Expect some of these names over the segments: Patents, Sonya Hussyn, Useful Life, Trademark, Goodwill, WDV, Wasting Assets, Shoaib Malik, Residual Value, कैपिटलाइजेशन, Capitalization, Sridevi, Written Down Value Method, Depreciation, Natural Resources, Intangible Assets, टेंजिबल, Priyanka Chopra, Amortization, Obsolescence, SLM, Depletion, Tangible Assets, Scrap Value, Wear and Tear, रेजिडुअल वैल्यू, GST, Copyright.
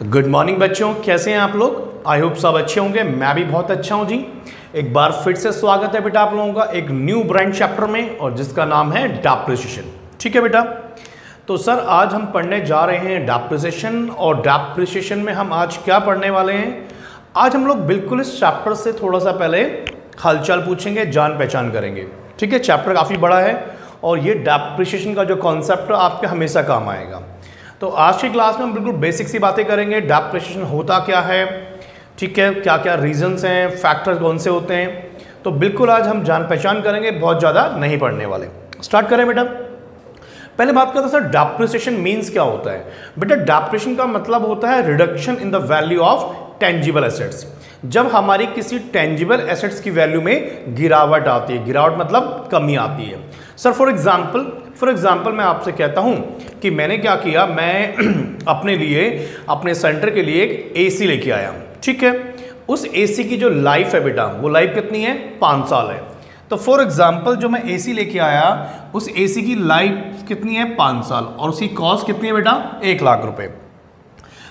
Good morning बच्चों, कैसे हैं आप लोग। आई होप सब अच्छे होंगे, मैं भी बहुत अच्छा हूं जी। एक बार फिर से स्वागत है बेटा आप लोगों का एक न्यू ब्रांड चैप्टर में, और जिसका नाम है डेप्रिसिएशन। ठीक है बेटा, तो सर आज हम पढ़ने जा रहे हैं डेप्रिसिएशन, और डेप्रिसिएशन में हम आज क्या पढ़ने वाले हैं। आज हम लोग बिल्कुल इस चैप्टर से थोड़ा सा पहले हालचाल पूछेंगे, जान पहचान करेंगे। ठीक है, चैप्टर काफ़ी बड़ा है और ये डेप्रिसिएशन का जो कॉन्सेप्ट है आपके हमेशा काम आएगा। तो आज की क्लास में हम बिल्कुल बेसिक सी बातें करेंगे, डेप्रिसिएशन होता क्या है, ठीक है, क्या क्या रीजंस हैं, फैक्टर्स कौन से होते हैं। तो बिल्कुल आज हम जान पहचान करेंगे, बहुत ज़्यादा नहीं पढ़ने वाले। स्टार्ट करें बेटा। पहले बात करते हैं सर डेप्रिसिएशन मीन्स क्या होता है। बेटा डेप्रिसिएशन का मतलब होता है reduction in the value of टेंजिबल assets. जब हमारी किसी टेंजिबल एसेट्स की वैल्यू में गिरावट आती है, गिरावट मतलब कमी आती है। सर फॉर एग्जांपल मैं आपसे कहता हूं कि मैंने क्या किया, मैं अपने लिए, अपने सेंटर के लिए एक एसी लेके आया। ठीक है, उस एसी की जो लाइफ है बेटा, वो लाइफ कितनी है, 5 साल है। तो फॉर एग्जांपल जो मैं एसी लेके आया, उस एसी की लाइफ कितनी है, 5 साल, और उसकी कॉस्ट कितनी है बेटा, 1 लाख रुपए।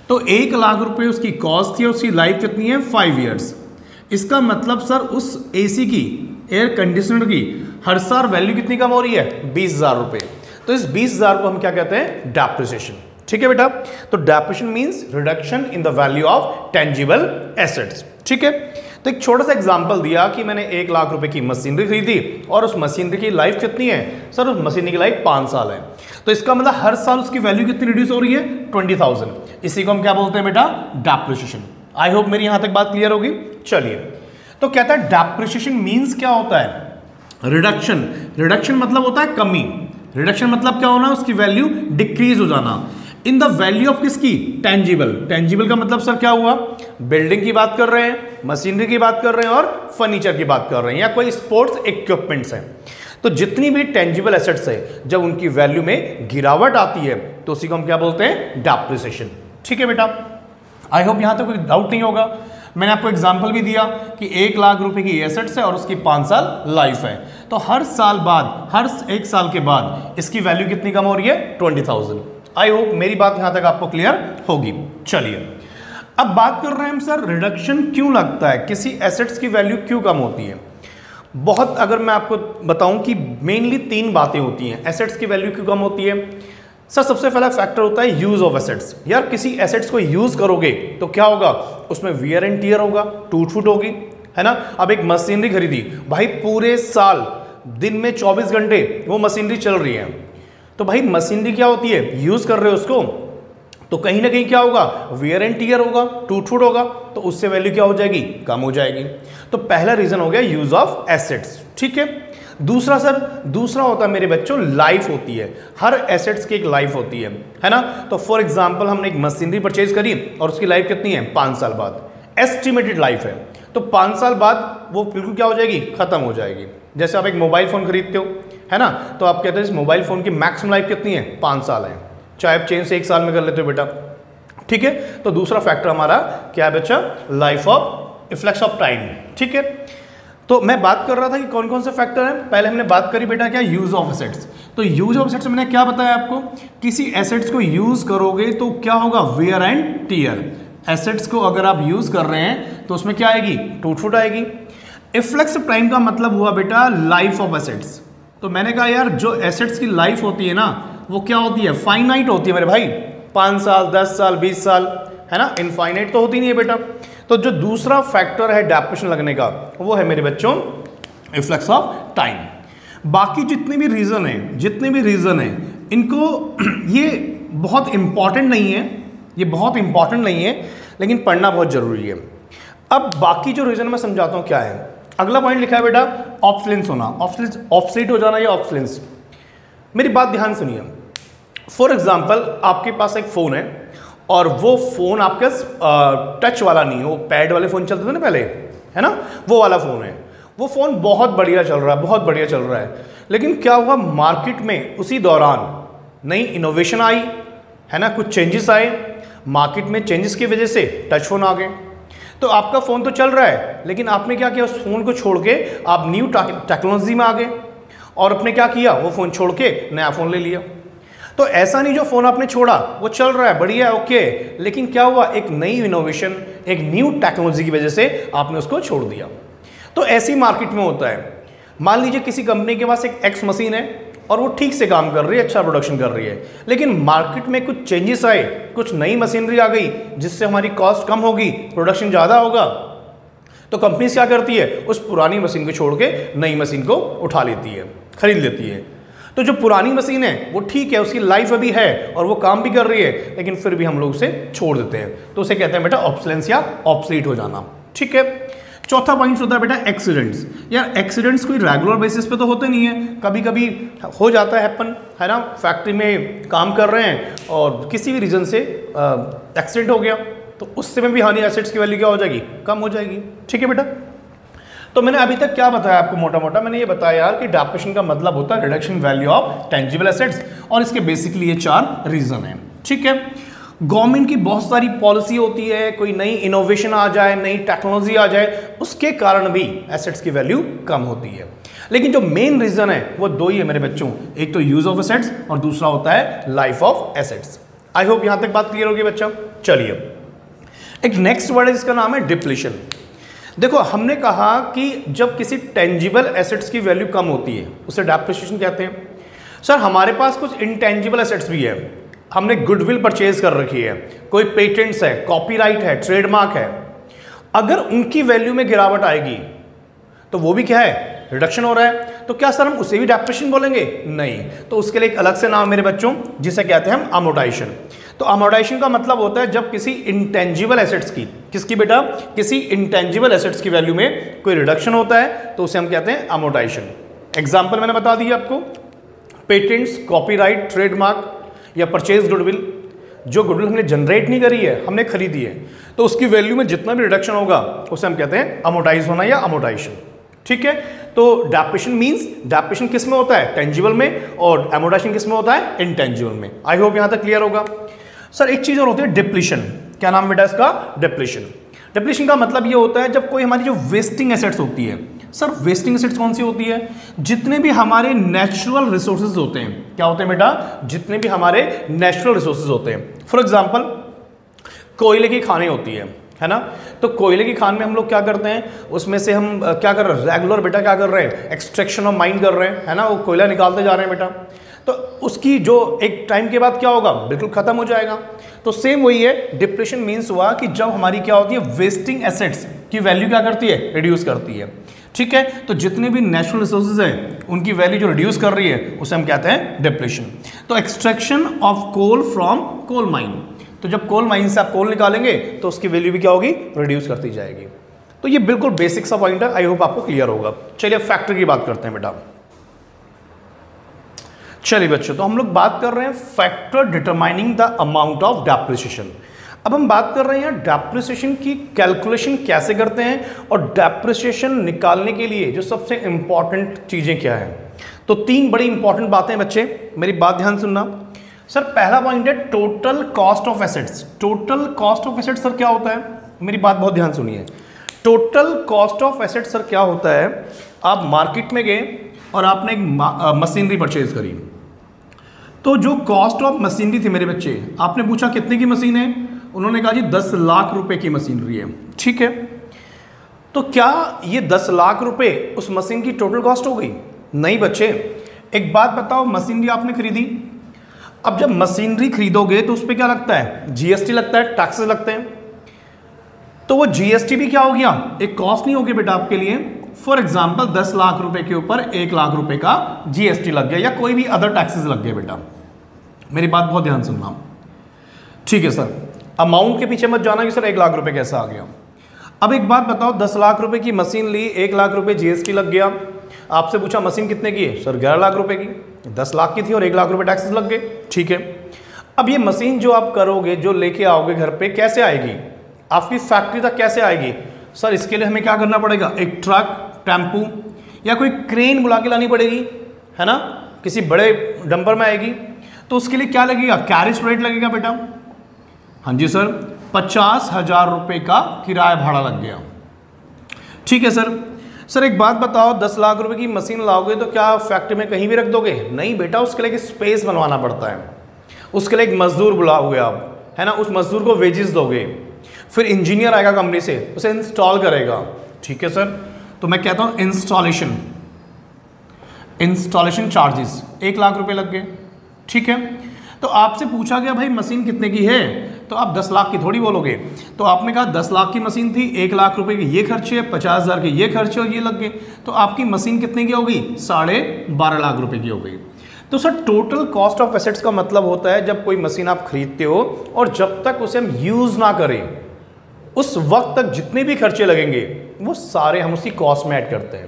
तो 1 लाख रुपए उसकी कॉस्ट थी, उसकी लाइफ कितनी है, 5 इयर्स। इसका मतलब सर उस एसी की, एयर कंडीशनर की हर साल वैल्यू कितनी कम हो रही है, 20,000 रुपए। तो इस 20,000 को हम क्या कहते हैं, डेप्रिसिएशन। ठीक है बेटा, तो depreciation means reduction in the value of टेंजिबल assets. ठीक है, तो एक छोटा सा एग्जाम्पल दिया कि मैंने 1 लाख रुपए की मशीनरी खरीदी, और उस मशीनरी की लाइफ कितनी है सर, उस मशीनरी की लाइफ 5 साल है। तो इसका मतलब हर साल उसकी वैल्यू कितनी रिड्यूस हो रही है, 20,000। इसी को हम क्या बोलते हैं बेटा, डेप्रिसिएशन। आई होप मेरी यहाँ तक बात क्लियर होगी। चलिए, तो कहता है डेप्रिसिएशन मीन्स क्या होता है, रिडक्शन। रिडक्शन मतलब होता है कमी। रिडक्शन मतलब क्या होना, उसकी वैल्यू डिक्रीज हो जाना। इन द वैल्यू ऑफ किसकी, टेंजिबल। टेंजिबल का मतलब सर क्या हुआ, बिल्डिंग की बात कर रहे हैं, मशीनरी की बात कर रहे हैं, और फर्नीचर की बात कर रहे हैं, या कोई स्पोर्ट्स इक्विपमेंट्स हैं। तो जितनी भी टेंजिबल एसेट्स है, जब उनकी वैल्यू में गिरावट आती है, तो उसी को हम क्या बोलते हैं, डेप्रिसिएशन। ठीक है बेटा, आई होप यहाँ तो कोई डाउट नहीं होगा। मैंने आपको एग्जाम्पल भी दिया कि 1 लाख रुपए की एसेट्स है और उसकी 5 साल लाइफ है। तो हर साल बाद, हर 1 साल के बाद इसकी वैल्यू कितनी कम हो रही है, 20,000। आई होप मेरी बात यहां तक आपको क्लियर होगी। चलिए, अब बात कर रहे हैं हम सर रिडक्शन क्यों लगता है, किसी एसेट्स की वैल्यू क्यों कम होती है। बहुत, अगर मैं आपको बताऊं कि मेनली 3 बातें होती हैं एसेट्स की वैल्यू क्यों कम होती है। सर सबसे पहला फैक्टर होता है यूज ऑफ एसेट्स। यार किसी एसेट्स को यूज करोगे तो क्या होगा, उसमें वियर एंड टियर होगा, टूट फूट होगी, है ना। अब एक मशीनरी खरीदी भाई, पूरे साल दिन में 24 घंटे वो मशीनरी चल रही है, तो भाई मशीनरी क्या होती है, यूज कर रहे हो उसको, तो कहीं ना कहीं क्या होगा, वियर एंड टियर होगा, टूट फूट होगा, तो उससे वैल्यू क्या हो जाएगी, कम हो जाएगी। तो पहला रीजन हो गया यूज ऑफ एसेट्स। ठीक है, दूसरा सर, दूसरा होता है मेरे बच्चों लाइफ होती है। हर एसेट्स की एक लाइफ होती है ना। तो फॉर एग्जाम्पल हमने एक मशीनरी परचेज करी और उसकी लाइफ कितनी है, 5 साल बाद एस्टिमेटेड लाइफ है। तो 5 साल बाद वो बिल्कुल क्या हो जाएगी, खत्म हो जाएगी। जैसे आप एक मोबाइल फ़ोन खरीदते हो, है ना, तो आप कहते हैं इस मोबाइल फ़ोन की मैक्सिमम लाइफ कितनी है, 5 साल है, चाहे आप चेंज से 1 साल में कर लेते हो बेटा। ठीक है, तो दूसरा फैक्टर हमारा क्या है बच्चा, life of efflux of time. ठीक है, तो मैं बात कर रहा था कि कौन कौन से फैक्टर हैं। पहले हमने बात करी बेटा क्या, यूज़ ऑफ एसेट्स। तो यूज़ ऑफ एसेट्स मैंने क्या बताया आपको, किसी एसेट्स को यूज़ करोगे तो क्या होगा, वेयर एंड टियर। एसेट्स को अगर आप यूज़ कर रहे हैं तो उसमें क्या आएगी, टूट फूट आएगी। इफ्लेक्स टाइम का मतलब हुआ बेटा लाइफ ऑफ एसेट्स। तो मैंने कहा यार जो एसेट्स की लाइफ होती है ना, वो क्या होती है, फाइनाइट होती है मेरे भाई, 5 साल, 10 साल, 20 साल, है ना, इनफाइनाइट तो होती नहीं है बेटा। तो जो दूसरा फैक्टर है डेप्रिसिएशन लगने का, वो है मेरे बच्चों इफ्लेक्स ऑफ टाइम। बाकी जितने भी रीज़न हैं इनको, ये बहुत इंपॉर्टेंट नहीं है, लेकिन पढ़ना बहुत ज़रूरी है। अब बाकी जो रीज़न मैं समझाता हूँ क्या है। अगला पॉइंट लिखा है बेटा ऑब्सोलेंस होना, ऑब्सोलेट हो जाना या ऑब्सोलेंस। मेरी बात ध्यान सुनिए। फॉर एग्जांपल आपके पास एक फ़ोन है और वो फ़ोन आपके टच वाला नहीं है, वो पैड वाले फ़ोन चलते थे ना पहले, है ना, वो वाला फ़ोन है। वो फ़ोन बहुत बढ़िया चल रहा है, लेकिन क्या हुआ, मार्केट में उसी दौरान नई इनोवेशन आई, है ना, कुछ चेंजेस आए मार्केट में। चेंजेस की वजह से टच फ़ोन आ गए। तो आपका फ़ोन तो चल रहा है, लेकिन आपने क्या किया, उस फ़ोन को छोड़ के आप न्यू टेक्नोलॉजी में आ गए, और आपने क्या किया, वो फ़ोन छोड़ के नया फ़ोन ले लिया। तो ऐसा नहीं जो फ़ोन आपने छोड़ा वो चल रहा है, बढ़िया है, ओके, लेकिन क्या हुआ, एक नई इनोवेशन, एक न्यू टेक्नोलॉजी की वजह से आपने उसको छोड़ दिया। तो ऐसी मार्केट में होता है। मान लीजिए किसी कंपनी के पास एक एक्स मशीन है और वो ठीक से काम कर रही है, अच्छा प्रोडक्शन कर रही है, लेकिन मार्केट में कुछ चेंजेस आए, कुछ नई मशीनरी आ गई जिससे हमारी कॉस्ट कम होगी, प्रोडक्शन ज़्यादा होगा, तो कंपनीज क्या करती है, उस पुरानी मशीन को छोड़ के नई मशीन को उठा लेती है, खरीद लेती है। तो जो पुरानी मशीन है वो ठीक है, उसकी लाइफ अभी है और वो काम भी कर रही है, लेकिन फिर भी हम लोग उसे छोड़ देते हैं, तो उसे कहते हैं बेटा ऑब्सोलेंस या ऑब्सोलीट हो जाना। ठीक है, चौथा पॉइंट होता है बेटा एक्सीडेंट्स। यार एक्सीडेंट्स कोई रेगुलर बेसिस पे तो होते नहीं है, कभी कभी हो जाता है, अपन है ना, फैक्ट्री में काम कर रहे हैं और किसी भी रीज़न से एक्सीडेंट हो गया, तो उस समय भी हानि एसेट्स की वैल्यू क्या हो जाएगी, कम हो जाएगी। ठीक है बेटा, तो मैंने अभी तक क्या बताया आपको, मोटा मोटा मैंने ये बताया यार कि डिप्रेशन का मतलब होता है reduction value of टेंजिबल assets, और इसके बेसिकली ये चार रीज़न हैं। ठीक है, गवर्नमेंट की बहुत सारी पॉलिसी होती है, कोई नई इनोवेशन आ जाए, नई टेक्नोलॉजी आ जाए, उसके कारण भी एसेट्स की वैल्यू कम होती है। लेकिन जो मेन रीज़न है वो दो ही है मेरे बच्चों, एक तो यूज़ ऑफ एसेट्स और दूसरा होता है life of assets. I hope यहाँ तक बात क्लियर होगी बच्चा। चलिए, एक नेक्स्ट वर्ड है जिसका नाम है डिप्लीशन। देखो हमने कहा कि जब किसी टेंजिबल एसेट्स की वैल्यू कम होती है उसे डेप्रिसिएशन कहते हैं। सर हमारे पास कुछ इंटेंजिबल एसेट्स भी है, हमने गुडविल परचेज कर रखी है, कोई पेटेंट्स है, कॉपीराइट है, ट्रेडमार्क है, अगर उनकी वैल्यू में गिरावट आएगी तो वो भी क्या है, रिडक्शन हो रहा है, तो क्या सर हम उसे भी डेप्रिसिएशन बोलेंगे? नहीं, तो उसके लिए एक अलग से नाम है मेरे बच्चों, जिसे कहते हैं हम अमोर्टाइजेशन। तो अमोर्टाइजेशन का मतलब होता है जब किसी इंटेंजिबल एसेट्स की, किसकी बेटा, किसी इंटेंजिबल एसेट्स की वैल्यू में कोई रिडक्शन होता है तो उसे हम कहते हैं अमोर्टाइजेशन। एग्जाम्पल मैंने बता दी आपको, पेटेंट्स, कॉपीराइट, ट्रेडमार्क या परचेज गुडविल, जो गुडविल हमने जनरेट नहीं करी है, हमने खरीदी है, तो उसकी वैल्यू में जितना भी रिडक्शन होगा उसे हम कहते हैं अमोर्टाइज होना या अमोर्टाइजेशन। ठीक है, तो डेप्रिसिएशन मींस, डेप्रिसिएशन किस में होता है, टेंजिबल में, और अमोर्टाइजेशन किस में होता है, इनटेंजिबल में। आई होप यहाँ तक क्लियर होगा। सर एक चीज़ और होती है डिप्लीशन, क्या नाम बेटा इसका, डिप्लीशन। डिप्लीशन का मतलब ये होता है जब कोई हमारी जो वेस्टिंग एसेट्स होती है। सर वेस्टिंग एसेट्स कौन सी होती है? जितने भी हमारे नेचुरल रिसोर्सेज होते हैं। क्या होते हैं बेटा, जितने भी हमारे नेचुरल रिसोर्सेज होते हैं। फॉर एग्जांपल कोयले की खानें होती है ना, तो कोयले की खान में हम लोग क्या करते हैं, उसमें से हम क्या कर रहे हैं, रेगुलर बेटा क्या कर रहे हैं, एक्सट्रैक्शन और माइन कर रहे हैं, है ना, वो कोयला निकालते जा रहे हैं बेटा, तो उसकी जो एक टाइम के बाद क्या होगा, बिल्कुल ख़त्म हो जाएगा। तो सेम वही है, डिप्लीशन मीन्स हुआ कि जब हमारी क्या होती है, वेस्टिंग एसेट्स की वैल्यू क्या करती है, रिड्यूस करती है। ठीक है, तो जितने भी नेचुरल रिसोर्सेज हैं उनकी वैल्यू जो रिड्यूस कर रही है उसे हम कहते हैं डिप्लीशन। तो extraction of coal from coal mine, तो जब कोल माइन से आप कोल निकालेंगे तो उसकी वैल्यू भी क्या होगी, रिड्यूस करती जाएगी। तो ये बिल्कुल बेसिक सा पॉइंट है, आई होप आपको क्लियर होगा। चलिए फैक्ट्री की बात करते हैं बेटा। चलिए बच्चों, तो हम लोग बात कर रहे हैं factor determining the amount of depreciation. अब हम बात कर रहे हैं डेप्रिसिएशन की कैलकुलेशन कैसे करते हैं, और डेप्रिसिएशन निकालने के लिए जो सबसे इम्पॉर्टेंट चीज़ें क्या हैं। तो तीन बड़ी इंपॉर्टेंट बातें हैं बच्चे, मेरी बात ध्यान सुनना। सर पहला पॉइंट है total cost of assets. Total cost of assets sir क्या होता है, मेरी बात बहुत ध्यान सुनिए। Total cost of assets sir क्या होता है, आप मार्केट में गए और आपने एक मशीनरी परचेज करी, तो जो कॉस्ट ऑफ मशीनरी थी मेरे बच्चे, आपने पूछा कितने की मशीन है, उन्होंने कहा जी 10 लाख रुपए की मशीनरी है। ठीक है, तो क्या ये 10 लाख रुपए उस मशीन की टोटल कॉस्ट हो गई? नहीं बच्चे, एक बात बताओ, मशीनरी आपने खरीदी, अब जब मशीनरी खरीदोगे तो उस पर क्या लगता है, जीएसटी लगता है, टैक्सेस लगते हैं, तो वो जीएसटी भी क्या हो गया, एक कॉस्ट नहीं होगी बेटा आपके लिए। फॉर एग्जाम्पल 10 लाख रुपए के ऊपर 1 लाख रुपए का जीएसटी लग गया या कोई भी अदर टैक्सेस लग गया। बेटा मेरी बात बहुत ध्यान सुनना, ठीक है सर, अमाउंट के पीछे मत जाना कि सर 1 लाख रुपए कैसा आ गया। अब एक बात बताओ, 10 लाख रुपए की मशीन ली, 1 लाख रुपए जीएसटी लग गया, आपसे पूछा मशीन कितने की है, सर 11 लाख रुपए की, 10 लाख की थी और 1 लाख रुपए टैक्सेस लग गए। ठीक है, अब ये मशीन जो आप करोगे, जो लेके आओगे घर पे, कैसे आएगी, आपकी फैक्ट्री तक कैसे आएगी? सर इसके लिए हमें क्या करना पड़ेगा, एक ट्रक, टेम्पू या कोई क्रेन बुला के लानी पड़ेगी, है ना, किसी बड़े डंपर में आएगी, तो उसके लिए क्या लगेगा, कैरेज रेट लगेगा बेटा। हाँ जी सर, 50,000 रुपये का किराया भाड़ा लग गया। ठीक है सर, सर एक बात बताओ, 10 लाख रुपए की मशीन लाओगे तो क्या फैक्ट्री में कहीं भी रख दोगे? नहीं बेटा, उसके लिए एक स्पेस बनवाना पड़ता है। उसके लिए एक मजदूर बुलाओगे आप, है ना, उस मजदूर को वेजेस दोगे, फिर इंजीनियर आएगा कंपनी से, उसे इंस्टॉल करेगा। ठीक है सर, तो मैं कहता हूँ इंस्टॉलेशन चार्जेस 1 लाख रुपए लग गए। ठीक है, तो आपसे पूछा गया भाई मशीन कितने की है, तो आप 10 लाख की थोड़ी बोलोगे, तो आपने कहा 10 लाख की मशीन थी, 1 लाख रुपए के ये खर्चे, 50,000 के ये खर्चे और ये लग गए, तो आपकी मशीन कितने की होगी, 12.5 लाख रुपए की हो गई। तो sir total cost of assets का मतलब होता है जब कोई मशीन आप खरीदते हो और जब तक उसे हम यूज़ ना करें उस वक्त तक जितने भी खर्चे लगेंगे वो सारे हम उसकी कॉस्ट में ऐड करते हैं,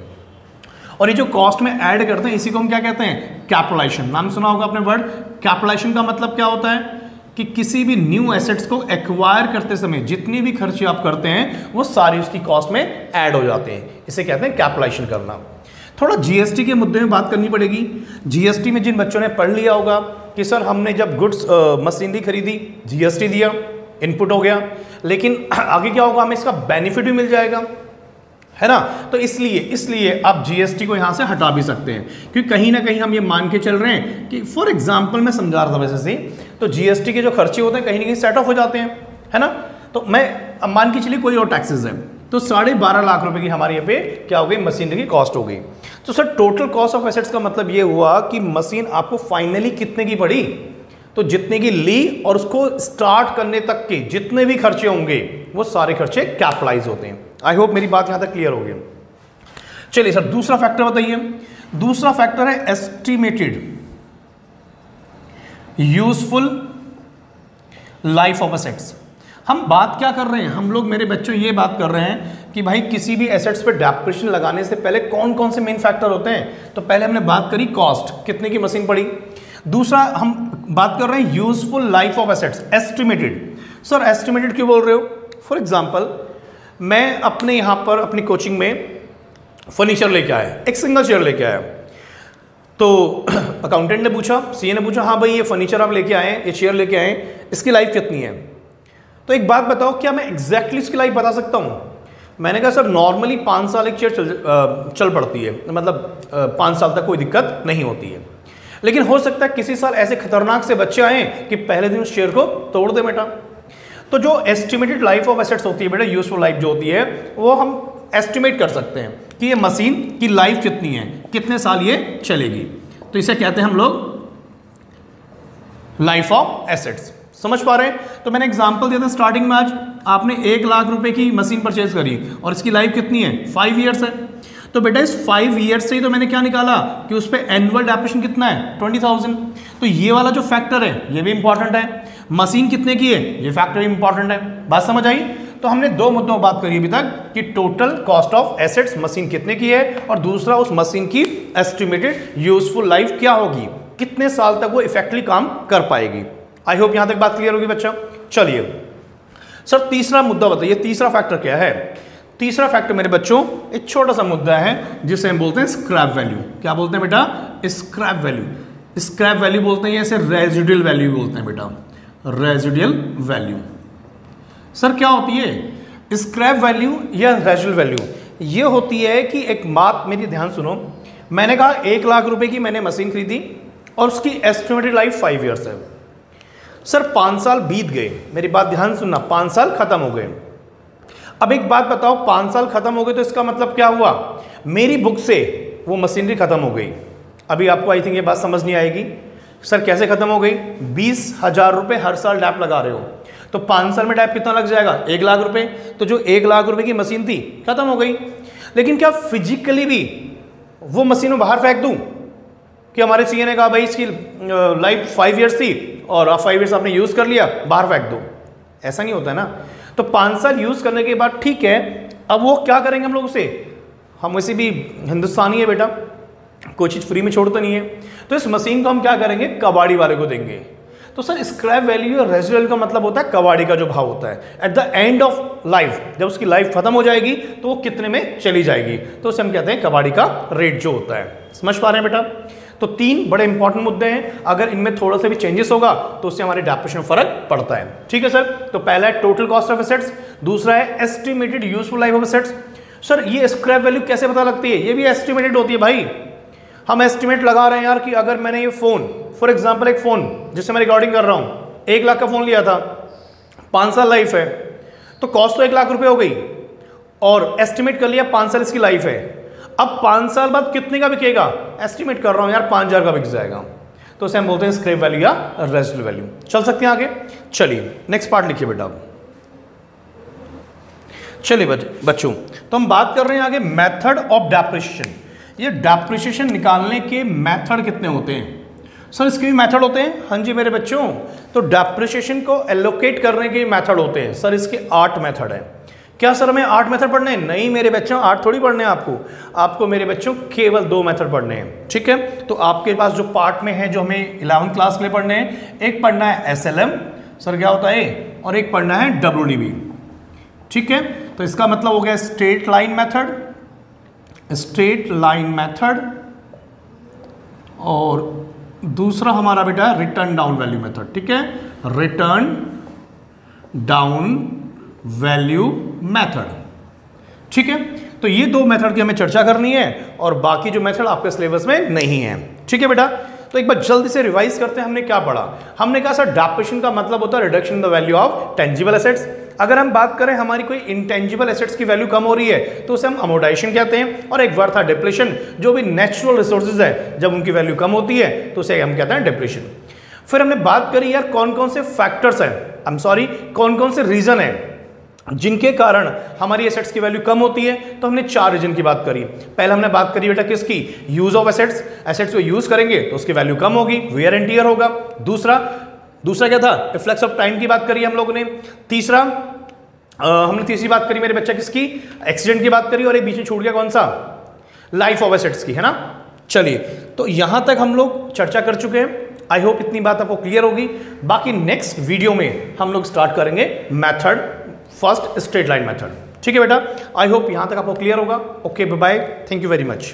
और ये जो कॉस्ट में ऐड करते हैं इसी को हम क्या कहते हैं, कैपिटलाइजेशन। नाम सुना होगा आपने वर्ड कैपिटलाइजेशन का मतलब क्या होता है कि किसी भी न्यू एसेट्स को एक्वायर करते समय जितने भी खर्चे आप करते हैं वो सारे उसकी कॉस्ट में ऐड हो जाते हैं, इसे कहते हैं कैपिटलाइजेशन करना। थोड़ा जीएसटी के मुद्दे में बात करनी पड़ेगी। जीएसटी में जिन बच्चों ने पढ़ लिया होगा कि सर हमने जब गुड्स मशीनरी खरीदी जीएसटी दिया, इनपुट हो गया, लेकिन आगे क्या होगा, हमें इसका बेनिफिट भी मिल जाएगा, है ना, तो इसलिए आप जीएसटी को यहाँ से हटा भी सकते हैं, क्योंकि कहीं ना कहीं हम ये मान के चल रहे हैं कि फॉर एग्जांपल मैं समझा रहा था वैसे से, तो जीएसटी के जो खर्चे होते हैं कहीं ना कहीं सेट ऑफ हो जाते हैं, है ना, तो मैं मान के चलिए कोई और टैक्सेस है, तो 12.5 लाख रुपए की हमारे यहाँ पे क्या हो गई, मशीनरी की कॉस्ट हो गई। तो sir total cost of assets का मतलब ये हुआ कि मशीन आपको फाइनली कितने की पड़ी, तो जितने की ली और उसको स्टार्ट करने तक के जितने भी खर्चे होंगे वो सारे खर्चे कैपिटलाइज होते हैं। आई होप मेरी बात यहाँ तक क्लियर होगी। चलिए सर दूसरा फैक्टर बताइए। दूसरा फैक्टर है estimated useful life of assets. हम बात क्या कर रहे हैं, हम लोग मेरे बच्चों ये बात कर रहे हैं कि भाई किसी भी एसेट्स पे डेप्रिसिएशन लगाने से पहले कौन कौन से मेन फैक्टर होते हैं। तो पहले हमने बात करी कॉस्ट, कितने की मशीन पड़ी। दूसरा हम बात कर रहे हैं useful life of assets estimated. Sir estimated क्यों बोल रहे हो, फॉर एग्जाम्पल मैं अपने यहाँ पर अपनी कोचिंग में फर्नीचर लेके आया, एक सिंगल चेयर लेके आया, तो अकाउंटेंट ने पूछा, सीए ने पूछा, हाँ भाई ये फर्नीचर आप लेके आए, ये चेयर लेके आए, इसकी लाइफ कितनी है। तो एक बात बताओ, क्या मैं एग्जैक्टली इसकी लाइफ बता सकता हूँ? मैंने कहा सर नॉर्मली 5 साल एक चेयर चल पड़ती है, मतलब 5 साल तक कोई दिक्कत नहीं होती है, लेकिन हो सकता है किसी साल ऐसे खतरनाक से बच्चे आए कि पहले दिन उस चेयर को तोड़ दे बेटा। तो जो एस्टिमेटेड लाइफ ऑफ एसेट्स होती है बेटा, यूजफुल लाइफ जो होती है, वो हम एस्टिमेट कर सकते हैं कि ये मशीन की लाइफ कितनी है, कितने साल ये चलेगी, तो इसे कहते हैं हम लोग लाइफ ऑफ एसेट्स। समझ पा रहे हैं? तो मैंने एग्जांपल दिया था स्टार्टिंग में, आज आपने 1 लाख रुपए की मशीन परचेज करी और इसकी लाइफ कितनी है, 5 ईयर्स है, तो बेटा इस 5 ईयर्स से ही तो मैंने क्या निकाला कि उस पर एनुअल डेप्रिसिएशन कितना है, 20,000। तो ये वाला जो फैक्टर है ये भी इंपॉर्टेंट है, मशीन कितने की है ये फैक्टर भी इंपॉर्टेंट है। बात समझ आई? तो हमने 2 मुद्दों पर बात करी अभी तक कि total cost of assets machine कितने की है, और दूसरा उस मशीन की एस्टिमेटेड यूजफुल लाइफ क्या होगी, कितने साल तक वो इफेक्टिवली काम कर पाएगी। आई होप यहां तक बात क्लियर होगी बच्चा। चलिए सर तीसरा मुद्दा बताइए, तीसरा फैक्टर क्या है। तीसरा फैक्टर मेरे बच्चों एक छोटा सा मुद्दा है जिसे हम बोलते हैं स्क्रैप वैल्यू। क्या बोलते हैं बेटा? Scrap value. स्क्रैप वैल्यू बोलते हैं, इसे रेजिडुअल वैल्यू बोलते हैं बेटा, रेजिडुअल वैल्यू। सर क्या होती है स्क्रैप वैल्यू या रेजिडुअल वैल्यू? ये होती है कि एक बात मेरी ध्यान सुनो, मैंने कहा 1 लाख रुपए की मैंने मशीन खरीदी और उसकी एस्टिमेटेड लाइफ 5 ईयर्स है। सर 5 साल बीत गए, मेरी बात ध्यान सुनना, 5 साल खत्म हो गए। अब एक बात बताओ, 5 साल खत्म हो गए तो इसका मतलब क्या हुआ, मेरी बुक से वो मशीनरी खत्म हो गई। अभी आपको आई थिंक ये बात समझ नहीं आएगी, सर कैसे खत्म हो गई, 20,000 रुपए हर साल डैप लगा रहे हो, तो 5 साल में डैप कितना लग जाएगा, 1 लाख रुपए। तो जो 1 लाख रुपए की मशीन थी खत्म हो गई, लेकिन क्या फिजिकली भी वो मशीन में बाहर फेंक दूं कि हमारे सीए ने कहा भाई इसकी लाइफ 5 ईयर्स थी और 5 ईयर्स आपने यूज कर लिया, बाहर फेंक दो, ऐसा नहीं होता है ना। तो 5 साल यूज करने के बाद ठीक है, अब वो क्या करेंगे हम लोग उसे, हम वैसे भी हिंदुस्तानी है बेटा, कोई चीज़ फ्री में छोड़ते नहीं है, तो इस मशीन को हम क्या करेंगे, कबाड़ी वाले को देंगे। तो सर स्क्रैप वैल्यू और रेजिडुअल का मतलब होता है कबाड़ी का जो भाव होता है, at the end of life, जब उसकी लाइफ खत्म हो जाएगी तो वो कितने में चली जाएगी, तो उसे हम कहते हैं कबाड़ी का रेट जो होता है। समझ पा रहे हैं बेटा? तो 3 बड़े इंपॉर्टेंट मुद्दे हैं, अगर इनमें थोड़ा सा भी चेंजेस होगा तो उससे हमारे डेप्रिसिएशन में फर्क पड़ता है। ठीक है सर, तो पहला है टोटल कॉस्ट ऑफ एसेट्स, दूसरा है estimated useful life of assets. Sir ये स्क्रैप वैल्यू कैसे पता लगती है, ये भी एस्टिमेटेड होती है भाई, हम एस्टिमेट लगा रहे हैं यार कि अगर मैंने ये फ़ोन फॉर एग्जाम्पल एक फ़ोन जिससे मैं रिकॉर्डिंग कर रहा हूँ, 1 लाख का फ़ोन लिया था, 5 साल लाइफ है, तो कॉस्ट तो 1 लाख रुपये हो गई और एस्टिमेट कर लिया 5 साल इसकी लाइफ है। अब 5 साल बाद कितने का बिकेगा, एस्टिमेट कर रहा हूँ यार 5,000 का बिक जाएगा, तो उसे हम बोलते हैं स्क्रैप वैल्यू या रेजिडुअल वैल्यू। चल सकते हैं आगे। चलिए नेक्स्ट पार्ट लिखिए बेटा आप। चलिए बच्चों, तो हम बात कर रहे हैं आगे मेथड ऑफ डेप्रिसिएशन। ये डेप्रिसिएशन निकालने के मेथड कितने होते हैं सर? इसके भी मेथड होते हैं। हाँ जी मेरे बच्चों, तो डेप्रिसिएशन को एलोकेट करने के मेथड होते हैं सर। इसके 8 मेथड हैं। क्या सर हमें 8 मेथड पढ़ने हैं? नहीं मेरे बच्चों, 8 थोड़ी पढ़ने हैं आपको। आपको मेरे बच्चों केवल 2 मेथड पढ़ने हैं, ठीक है? तो आपके पास जो पार्ट में है जो हमें 11th क्लास के लिए पढ़ने हैं, एक पढ़ना है SLM सर क्या होता है, और एक पढ़ना है WDV, ठीक है? तो इसका मतलब हो गया straight line method, straight line method, और दूसरा हमारा बेटा रिटर्न डाउन वैल्यू मेथड, ठीक है? रिटर्न डाउन वैल्यू मेथड, ठीक है? तो ये 2 मेथड की हमें चर्चा करनी है और बाकी जो मेथड आपके सिलेबस में नहीं है, ठीक है बेटा? तो एक बार जल्दी से रिवाइज करते हैं हमने क्या पढ़ा। हमने कहा सर डेप्रिसिएशन का मतलब होता है reduction in the value of टेंजिबल assets. अगर हम बात करें हमारी कोई इंटेंजिबल एसेट्स की वैल्यू कम हो रही है तो उसे हम अमोर्टाइजेशन कहते हैं, और एक वर्ड था डिप्लेशन, जो भी नेचुरल रिसोर्सेज है जब उनकी वैल्यू कम होती है तो उसे हम कहते हैं डिप्लेशन। फिर हमने बात करी यार कौन कौन से फैक्टर्स हैं, आई एम सॉरी कौन कौन से रीजन हैं जिनके कारण हमारी एसेट्स की वैल्यू कम होती है, तो हमने 4 रीजन की बात करी। पहले हमने बात करी बेटा किसकी, यूज ऑफ एसेट्स, एसेट्स को यूज करेंगे तो उसकी वैल्यू कम होगी, वेयर एंड टियर होगा। दूसरा क्या था, रिफ्लेक्स ऑफ टाइम की बात करी हम लोगों ने। तीसरी बात करी मेरे बच्चा किसकी, एक्सीडेंट की बात करी, और एक बीच में छूट गया कौन सा, लाइफ ऑफ एसेट्स की, है ना? चलिए तो यहां तक हम लोग चर्चा कर चुके हैं। आई होप इतनी बात आपको क्लियर होगी। बाकी नेक्स्ट वीडियो में हम लोग स्टार्ट करेंगे method first straight line method, ठीक है बेटा? आई होप यहां तक आपको क्लियर होगा। Okay bye, thank you very much.